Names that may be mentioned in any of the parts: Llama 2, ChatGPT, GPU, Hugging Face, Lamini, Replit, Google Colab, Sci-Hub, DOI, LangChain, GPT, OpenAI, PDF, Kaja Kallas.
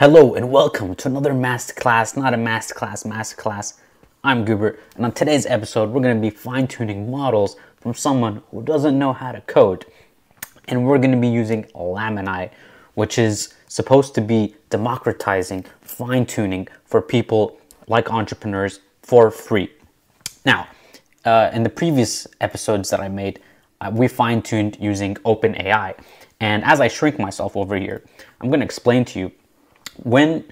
Hello and welcome to another masterclass, masterclass. I'm Gubert, and on today's episode, we're going to be fine-tuning models from someone who doesn't know how to code. And we're going to be using Lamini, which is supposed to be democratizing fine-tuning for people like entrepreneurs for free. Now, in the previous episodes that I made, we fine-tuned using OpenAI. And as I shrink myself over here, I'm going to explain to you when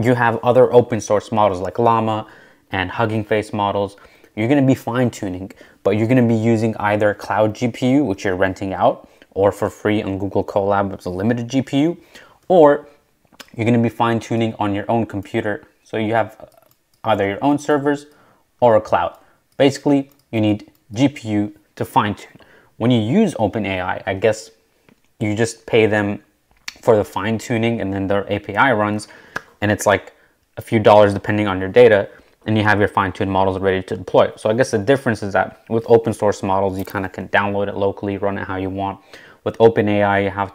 you have other open source models like Llama and Hugging Face models, you're going to be fine tuning, but you're going to be using either cloud GPU, which you're renting out or for free on Google Colab, it's a limited GPU, or you're going to be fine tuning on your own computer. So you have either your own servers or a cloud. Basically, you need GPU to fine tune. When you use OpenAI, I guess you just pay them for the fine tuning, and then their API runs, and it's like a few dollars depending on your data, and you have your fine tuned models ready to deploy. So I guess the difference is that with open source models, you kind of can download it locally, run it how you want. With OpenAI, you have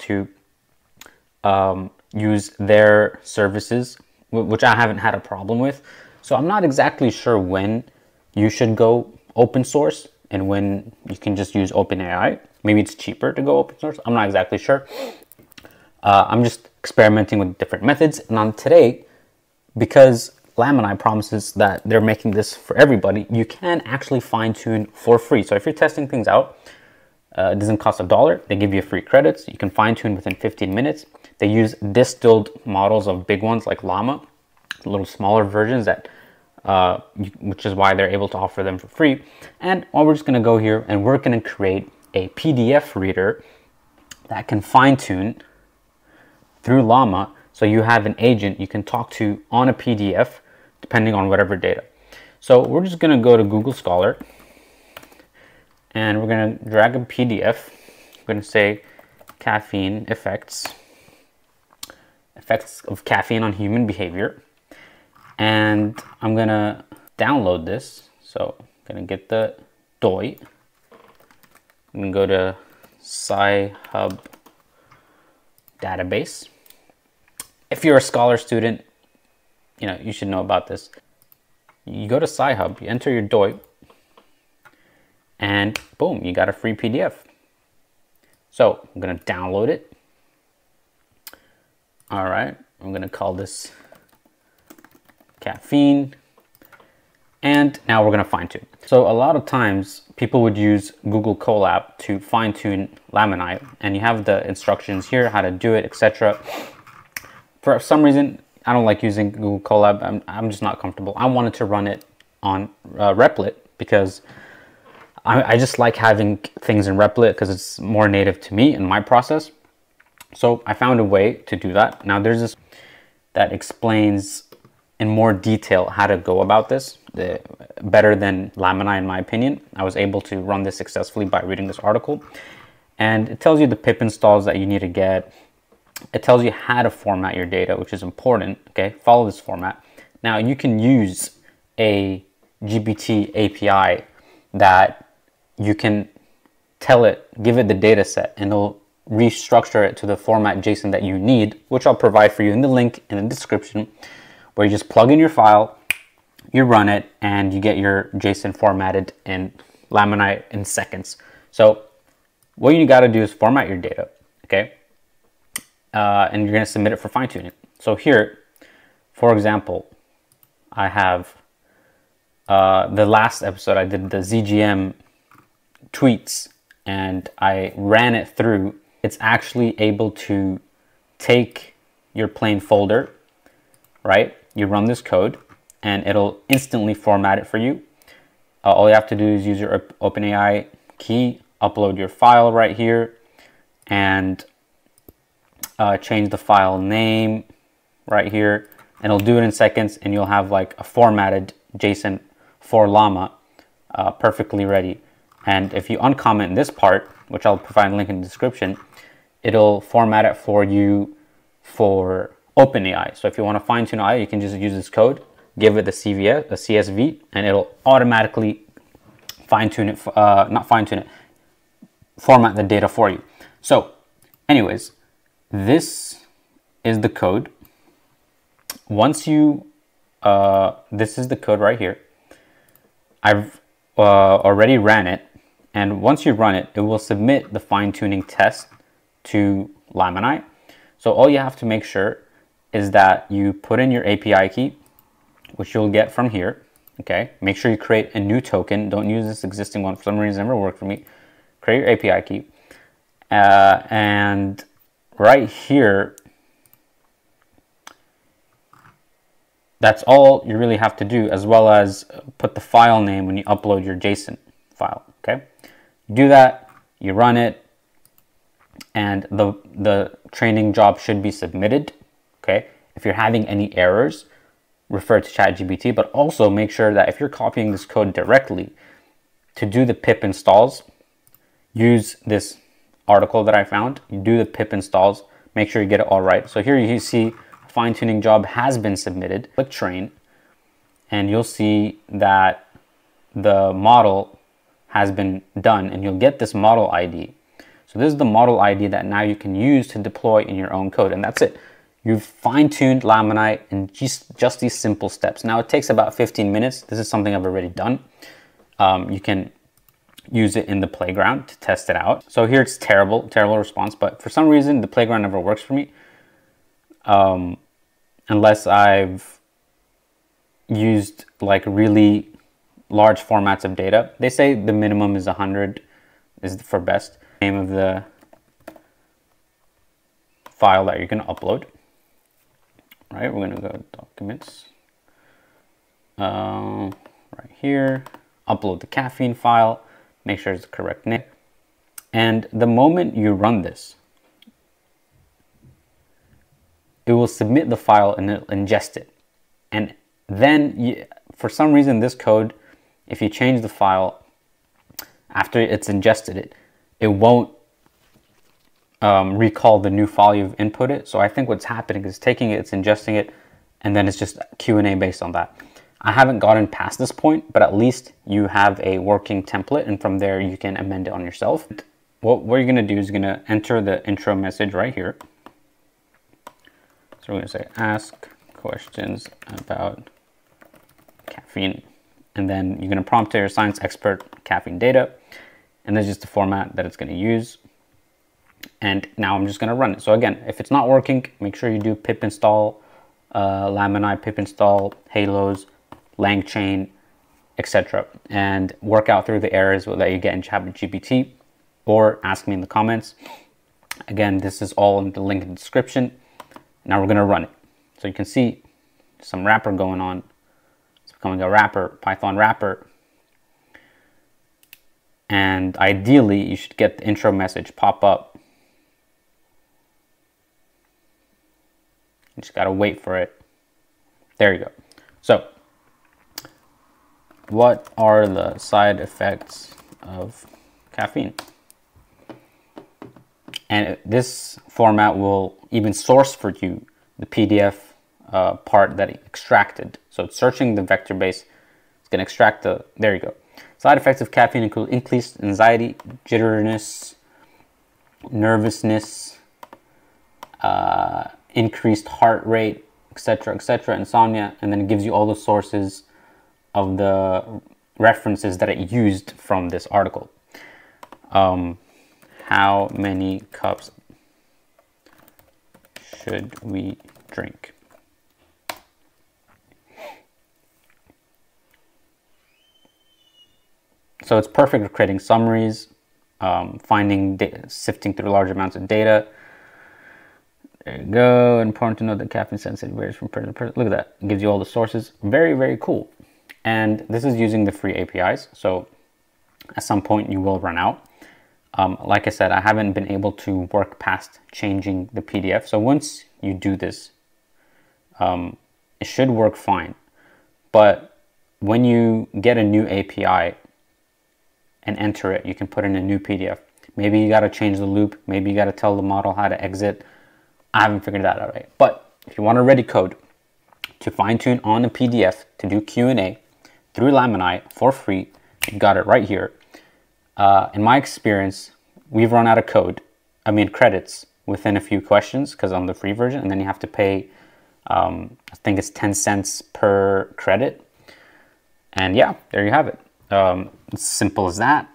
to use their services, which I haven't had a problem with. So I'm not exactly sure when you should go open source and when you can just use OpenAI. Maybe it's cheaper to go open source. I'm not exactly sure. I'm just experimenting with different methods, and on today, because Lamini promises that they're making this for everybody, you can actually fine-tune for free. So if you're testing things out, it doesn't cost $1, they give you free credits, you can fine-tune within 15 minutes. They use distilled models of big ones like Llama, little smaller versions, that, which is why they're able to offer them for free. And we're just going to go here and we're going to create a PDF reader that can fine-tune through Llama, so you have an agent you can talk to on a PDF depending on whatever data. So we're just gonna go to Google Scholar and we're gonna drag a PDF. I'm gonna say caffeine effects of caffeine on human behavior, and I'm gonna download this. So I'm gonna get the DOI. I'm gonna go to Sci-Hub database. If you're a Scholar student, you know, you should know about this. You go to Sci-Hub, you enter your DOI, and boom, you got a free PDF. So I'm going to download it. All right, I'm going to call this caffeine. And now we're going to fine tune. So a lot of times people would use Google Colab to fine tune Lamini, and you have the instructions here, how to do it, etc. For some reason, I don't like using Google Colab. I'm just not comfortable. I wanted to run it on Replit because I just like having things in Replit because it's more native to me and my process. So I found a way to do that. Now there's this that explains in more detail how to go about this, better than Lamini in my opinion. I was able to run this successfully by reading this article. And it tells you the pip installs that you need to get. It tells you how to format your data, which is important. Okay, follow this format. Now you can use a GPT API that you can tell it, give it the data set, and it'll restructure it to the format JSON that you need, which I'll provide for you in the link in the description, where you just plug in your file, you run it, and you get your JSON formatted in Lamini in seconds. So what you got to do is format your data, okay? And you're going to submit it for fine tuning. So here, for example, I have the last episode I did the ZGM tweets and I ran it through. It's actually able to take your plain folder, right? You run this code and it'll instantly format it for you. All you have to do is use your OpenAI key, upload your file right here, and change the file name right here, and it'll do it in seconds, and you'll have like a formatted JSON for Llama perfectly ready. And if you uncomment this part, which I'll provide a link in the description, it'll format it for you for OpenAI. So if you want to fine tune AI, you can just use this code, give it the CSV, and it'll automatically fine tune it, format the data for you. So anyways, this is the code once you, this is the code right here. I've already ran it. And once you run it, it will submit the fine-tuning test to Lamini. So all you have to make sure is that you put in your API key, which you'll get from here. Okay, make sure you create a new token. Don't use this existing one. For some reason, it never worked for me. Create your API key. And right here, that's all you really have to do, as well as put the file name when you upload your JSON file. Okay, you do that, you run it, and the training job should be submitted. Okay, if you're having any errors, refer to ChatGPT, but also make sure that if you're copying this code directly to do the pip installs, use this article that I found. You do the pip installs, make sure you get it all right. So here you see fine-tuning job has been submitted. Click train, and you'll see that the model has been done, and you'll get this model ID. So this is the model ID that now you can use to deploy in your own code, and that's it. You've fine-tuned Lamini in just these simple steps. Now it takes about 15 minutes. This is something I've already done. You can use it in the playground to test it out. So here it's terrible, terrible response, but for some reason the playground never works for me. Unless I've used like really large formats of data. They say the minimum is 100 is for best. Name of the file that you're going to upload. All right, we're going to go to documents. Right here, upload the caffeine file, make sure it's the correct name. And the moment you run this, it will submit the file and it'll ingest it. And then you, for some reason, this code, if you change the file after it's ingested it, it won't recall the new file you've inputted. So I think what's happening is taking it, it's ingesting it, and then it's just Q&A based on that. I haven't gotten past this point, but at least you have a working template, and from there you can amend it on yourself. What we're gonna do is gonna enter the intro message right here. So we're gonna say, ask questions about caffeine. And then you're gonna prompt to your science expert caffeine data. And that's just the format that it's gonna use. And now I'm just gonna run it. So again, if it's not working, make sure you do pip install, Lamini, pip install, halos, LangChain, etc. And work out through the errors that you get in ChatGPT, or ask me in the comments. Again, this is all in the link in the description. Now we're gonna run it. So you can see some wrapper going on. It's becoming a wrapper, Python wrapper. And ideally, you should get the intro message pop up. You just gotta wait for it. There you go. So, what are the side effects of caffeine? And this format will even source for you the PDF part that it extracted. So it's searching the vector base. It's gonna extract the, there you go. Side effects of caffeine include increased anxiety, jitteriness, nervousness, increased heart rate, etc., insomnia, and then it gives you all the sources of the references that it used from this article. How many cups should we drink? So it's perfect for creating summaries, finding data, sifting through large amounts of data. There you go. Important to note that caffeine sensitivity varies from person to person. Look at that. It gives you all the sources. Very, very cool. And this is using the free APIs. So at some point you will run out. Like I said, I haven't been able to work past changing the PDF. So once you do this, it should work fine. But when you get a new API and enter it, you can put in a new PDF. Maybe you gotta change the loop. Maybe you gotta tell the model how to exit. I haven't figured that out yet. But if you want to ready code to fine tune on a PDF to do Q&A through Lamini for free, you got it right here. In my experience, we've run out of credits within a few questions because on the free version, and then you have to pay I think it's 10 cents per credit. And yeah, there you have it. It's simple as that.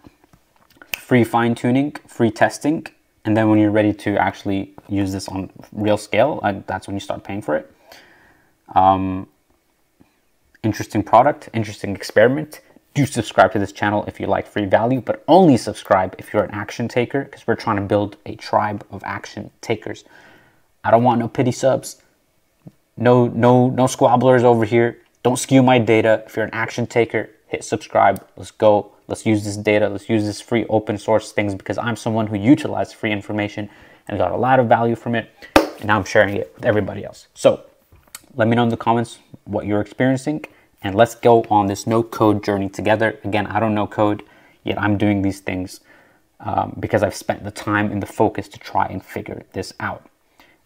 Free fine tuning, free testing. And then when you're ready to actually use this on real scale, that's when you start paying for it. Interesting product, interesting experiment. Do subscribe to this channel if you like free value, but only subscribe if you're an action taker, because we're trying to build a tribe of action takers. I don't want no pity subs, no squabblers over here. Don't skew my data. If you're an action taker, hit subscribe. Let's go. Let's use this data. Let's use this free open source things, because I'm someone who utilized free information and got a lot of value from it. And now I'm sharing it with everybody else. So let me know in the comments what you're experiencing, and let's go on this no code journey together. Again, I don't know code, yet I'm doing these things because I've spent the time and the focus to try and figure this out,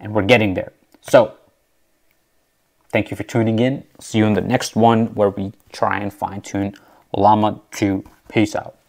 and we're getting there. So thank you for tuning in. See you in the next one where we try and fine tune Llama 2. Peace out.